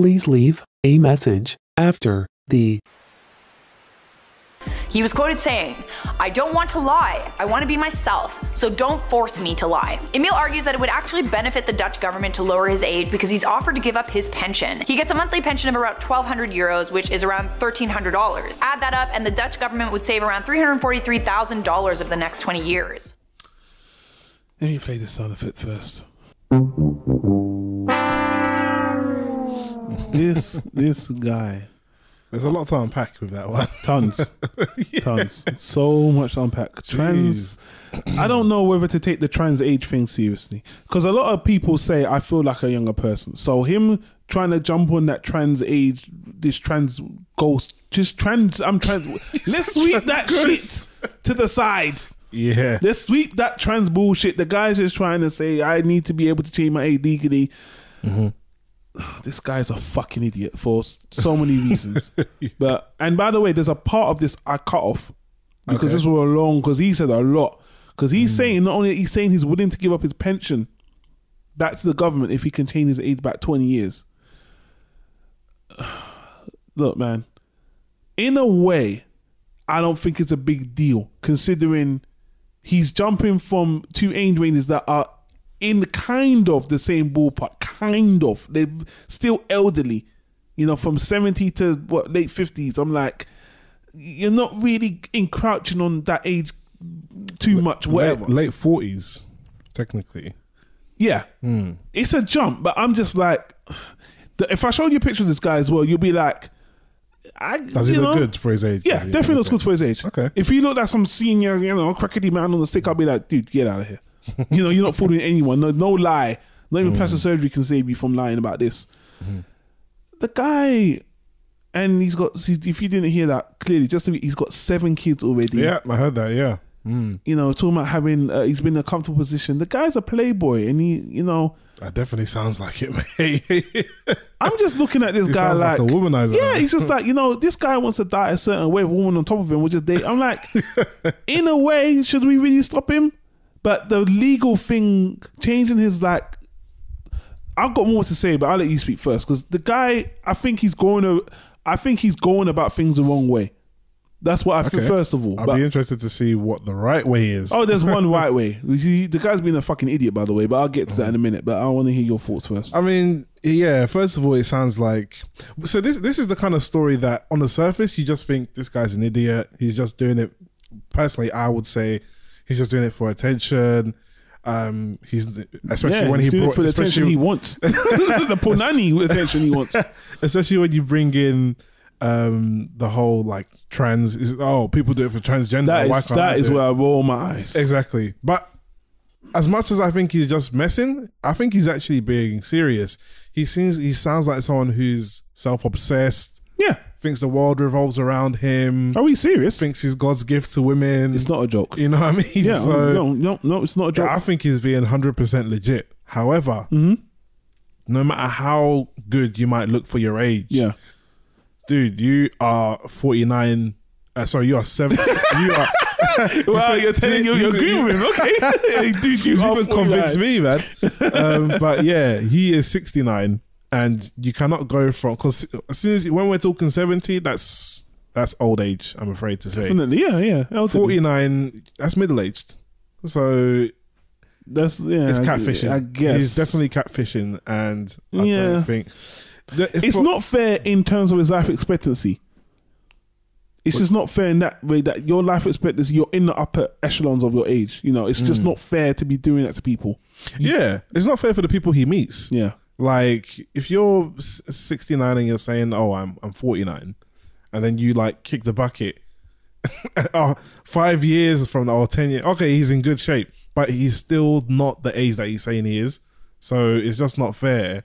Please leave a message after the... He was quoted saying, "I don't want to lie, I want to be myself, so don't force me to lie." Emil argues that it would actually benefit the Dutch government to lower his age because he's offered to give up his pension. He gets a monthly pension of around 1,200 euros, which is around $1,300. Add that up and the Dutch government would save around $343,000 over the next 20 years. Let me play the sound effect first. This guy. There's a lot to unpack with that one. Tons. Yeah. Tons. So much to unpack. Trans. I don't know whether to take the trans age thing seriously. Because a lot of people say, I feel like a younger person. So him trying to jump on that trans age, this trans ghost, just trans, I'm trans. Let's sweep that shit to the side. Yeah. Let's sweep that trans bullshit. The guy's just trying to say, I need to be able to change my age legally. Mm-hmm. This guy's a fucking idiot for so many reasons. But, and by the way, there's a part of this I cut off because this was long, because he said a lot. Because he's saying, not only he's saying he's willing to give up his pension back to the government if he can change his age back 20 years. Look, man, in a way, I don't think it's a big deal considering he's jumping from two age ranges that are in kind of the same ballpark, kind of. They're still elderly, you know, from 70 to what, late 50s. I'm like, you're not really encroaching on that age too much, whatever. Late 40s, technically. Yeah. Mm. It's a jump, but I'm just like, if I showed you a picture of this guy as well, you'll be like, does he look good for his age? Yeah, definitely looks good for his age. Okay. If he looked like some senior, you know, crackety man on the stick, I'll be like, dude, get out of here. You know, you're not fooling anyone. No lie. Not even plastic surgery can save you from lying about this. The guy, and he's got, if you didn't hear that clearly, he's got 7 kids already. Yeah, I heard that, yeah. You know, talking about having, he's been in a comfortable position. The guy's a playboy and he, you know. That definitely sounds like it, mate. I'm just looking at this guy like a womanizer. Yeah, he's just like, you know, this guy wants to die a certain way, a woman on top of him, which is date. I'm like, in a way, should we really stop him? But the legal thing, changing his, like, I've got more to say, but I'll let you speak first. Because the guy, I think he's going about things the wrong way. That's what I think, first of all. I'll be interested to see what the right way is. Oh, there's one right way. The guy's been a fucking idiot, by the way, but I'll get to that in a minute. But I want to hear your thoughts first. I mean, yeah, first of all, it sounds like... So this is the kind of story that, on the surface, you just think this guy's an idiot. He's just doing it... Personally, I would say... He's just doing it for attention. Especially when you bring in the whole like trans. People do it for transgender. That is where I roll my eyes. Exactly. But as much as I think he's just messing, I think he's actually being serious. He sounds like someone who's self-obsessed. Yeah. Thinks the world revolves around him. Are we serious? Thinks he's God's gift to women. It's not a joke. You know what I mean? Yeah, so, no, it's not a joke. Yeah, I think he's being 100% legit. However, no matter how good you might look for your age, dude, you are 49. Sorry, you are 70. You are. Well, you're telling you agree with him, okay? Dude, you even convinced me, man. But yeah, he is 69. And you cannot go from, because as soon as when we're talking 70, that's old age, I'm afraid to say. Definitely, yeah, yeah. 49, that's middle aged. So that's it's catfishing. I guess he's definitely catfishing, and I don't think it's not fair in terms of his life expectancy. It's just not fair in that way that your life expectancy, you're in the upper echelons of your age. You know, it's just not fair to be doing that to people. Yeah, it's not fair for the people he meets. Yeah. Like, if you're 69 and you're saying, oh, I'm 49, and then you, like, kick the bucket, 5 years from the 10 years, okay, he's in good shape, but he's still not the age that he's saying he is. So it's just not fair.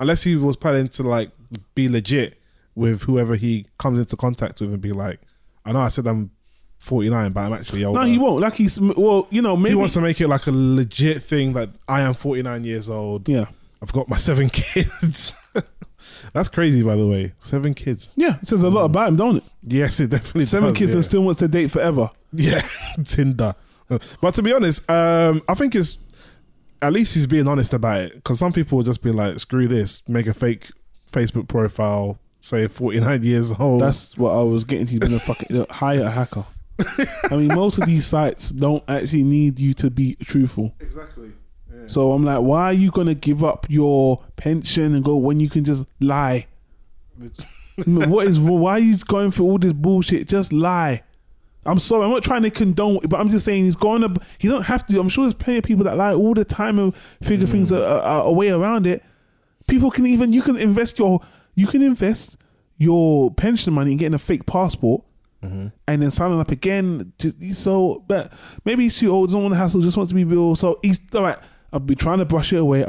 Unless he was planning to, like, be legit with whoever he comes into contact with and be like, I know I said I'm 49, but I'm actually older. No, he won't. Like, maybe... He wants to make it, like, a legit thing that I am 49 years old. Yeah. I've got my 7 kids. That's crazy, by the way. 7 kids. Yeah, it says a lot about him, don't it? Yes, it definitely does. 7 kids and still wants to date forever. Yeah, Tinder. But to be honest, I think it's, at least he's being honest about it. Because some people will just be like, screw this, make a fake Facebook profile say 49 years old. That's what I was getting to. You've been a fucking hire a hacker. I mean, most of these sites don't actually need you to be truthful. Exactly. Yeah. So I'm like, why are you gonna give up your pension and go when you can just lie? What is? Why are you going through all this bullshit? Just lie. I'm sorry, I'm not trying to condone it, but I'm just saying he's going to, he don't have to. I'm sure there's plenty of people that lie all the time and figure things a way around it. People can even, you can invest your pension money in getting a fake passport and then signing up again. So, but maybe he's too old, doesn't want to hassle, just wants to be real. So he's, all right, I've been trying to brush it away.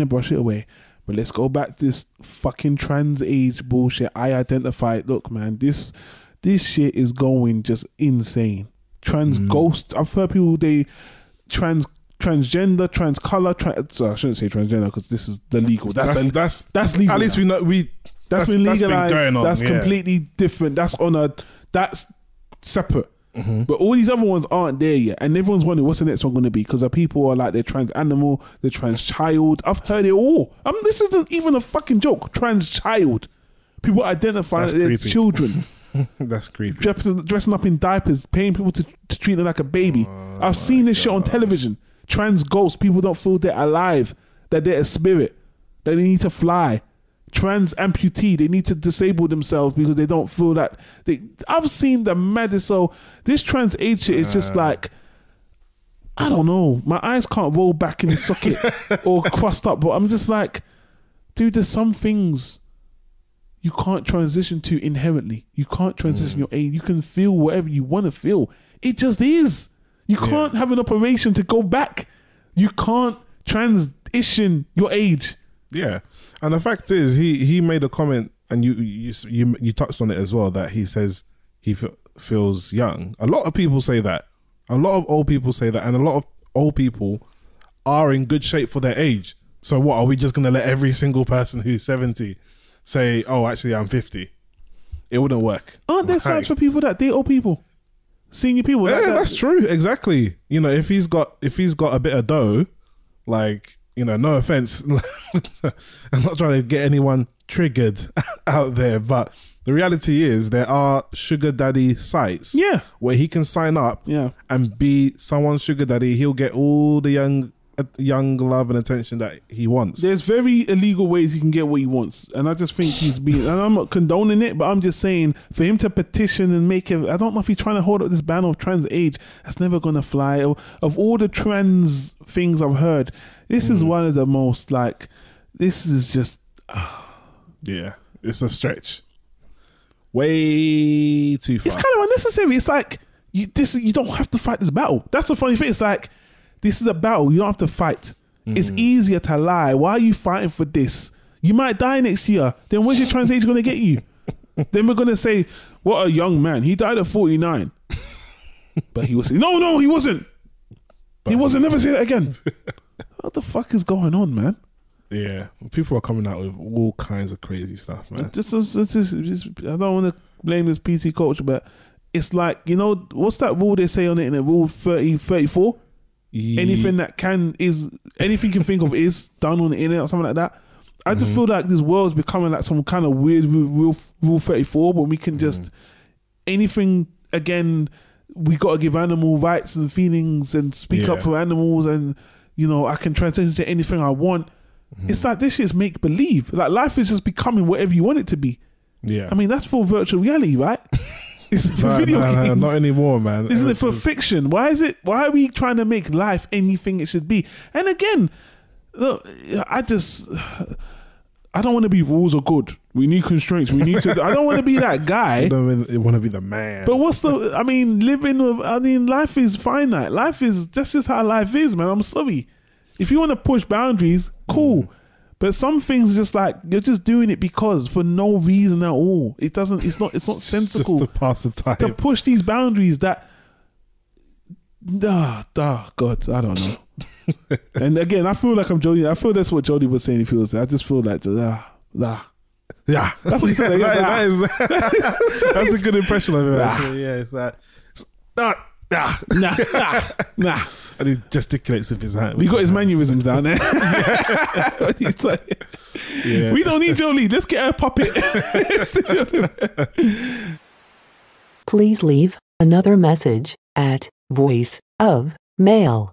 But let's go back to this fucking trans-age bullshit. I identified, look, man, this shit is going just insane. Trans ghosts. I've heard people, they transgender, trans color. I shouldn't say transgender because this is the legal. That's legal. At least we know that's been legalized. That's been going on, that's completely different. That's on a separate. But all these other ones aren't there yet, and everyone's wondering what's the next one going to be because the people are like they're trans animal, they're trans child. I've heard it all. I mean, this isn't even a fucking joke. Trans child. People identify as their children. That's creepy. Dressing up in diapers, paying people to treat them like a baby. Oh, I've seen this shit on television. Trans ghosts. People don't feel they're alive, that they're a spirit, that they need to fly. Trans amputee. They need to disable themselves because they don't feel that they. I've seen the maddest. So this trans age shit is just like, I don't know. My eyes can't roll back in the socket or crust up. But I'm just like, dude, there's some things you can't transition to inherently. You can't transition your age. You can feel whatever you want to feel. It just is. You can't have an operation to go back. You can't transition your age. Yeah, and the fact is, he made a comment, and you touched on it as well, that he says he feels young. A lot of people say that. A lot of old people say that, and a lot of old people are in good shape for their age. So what, are we just going to let every single person who's 70 say, oh, actually, I'm 50. It wouldn't work. Aren't there sites for people that date old people, senior people? Yeah, that's true. Exactly. You know, if he's got a bit of dough, like, you know, no offense, I'm not trying to get anyone triggered out there, but the reality is there are sugar daddy sites. Yeah, where he can sign up. Yeah, and be someone's sugar daddy. He'll get all the young love and attention that he wants. There's very illegal ways he can get what he wants, and I just think he's being, and I'm not condoning it, but I'm just saying for him to petition and make it, I don't know if he's trying to hold up this banner of trans age. That's never gonna fly. Of all the trans things I've heard, this is one of the most, like, this is just yeah, it's a stretch way too far. It's kind of unnecessary. It's like you don't have to fight this battle. That's the funny thing. It's like, this is a battle. You don't have to fight. It's easier to lie. Why are you fighting for this? You might die next year. Then when's your trans age going to get you? Then we're going to say, what a young man. He died at 49. But he was... No, he wasn't. But he wasn't. Never say that again. What the fuck is going on, man? Yeah. People are coming out with all kinds of crazy stuff, man. Just I don't want to blame this PC culture, but it's like, you know, what's that rule they say on it? In Rule 34? Anything that anything you can think of is done on the internet or something like that. I just feel like this world's becoming like some kind of weird rule 34, when we can just anything again. We got to give animal rights and feelings and speak up for animals, and you know, I can transition to anything I want. It's like, this shit's make believe. Like, life is just becoming whatever you want it to be. Yeah, I mean, that's for virtual reality, right? It's for video games. Not anymore, man. Isn't it for fiction? Why are we trying to make life anything it should be? And again, look, I don't want to be rules are good. We need constraints. We need to. I don't want to be that guy. I don't want to be the man. But life is finite. Life is, that's just how life is, man. I'm sorry. If you want to push boundaries, cool. But some things are just like, you're just doing it because, for no reason at all. It doesn't, it's not sensical. Just to pass the time. To push these boundaries that, God, I don't know. And again, I feel like I'm Jody. I feel that's what Jody was saying if he was there. I just feel like, yeah. That's what he said. That's a good impression of him, actually. Yeah, it's like, Nah. And he gesticulates with his hand. We got his mannerisms down there. Yeah. We don't need Jolie. Let's get her a puppet. Please leave another message at voiceofmail.com.